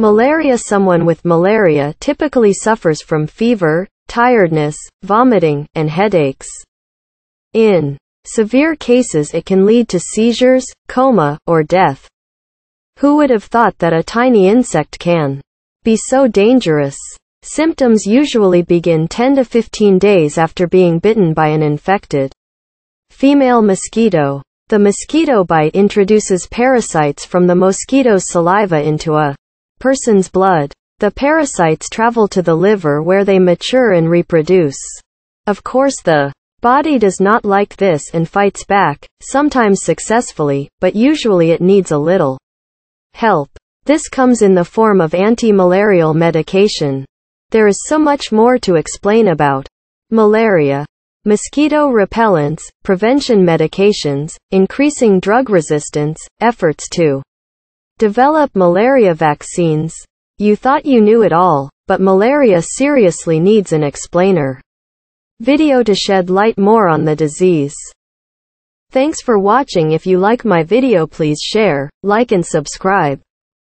Malaria. Someone with malaria typically suffers from fever, tiredness, vomiting, and headaches. In severe cases it can lead to seizures, coma, or death. Who would have thought that a tiny insect can be so dangerous? Symptoms usually begin 10 to 15 days after being bitten by an infected female mosquito. The mosquito bite introduces parasites from the mosquito's saliva into a person's blood. The parasites travel to the liver where they mature and reproduce. Of course, the body does not like this and fights back, sometimes successfully, but usually it needs a little help. This comes in the form of anti-malarial medication. There is so much more to explain about malaria. Mosquito repellents, prevention medications, increasing drug resistance, efforts to develop malaria vaccines. You thought you knew it all, but malaria seriously needs an explainer video to shed light more on the disease. Thanks for watching. If you like my video, please share, like and subscribe.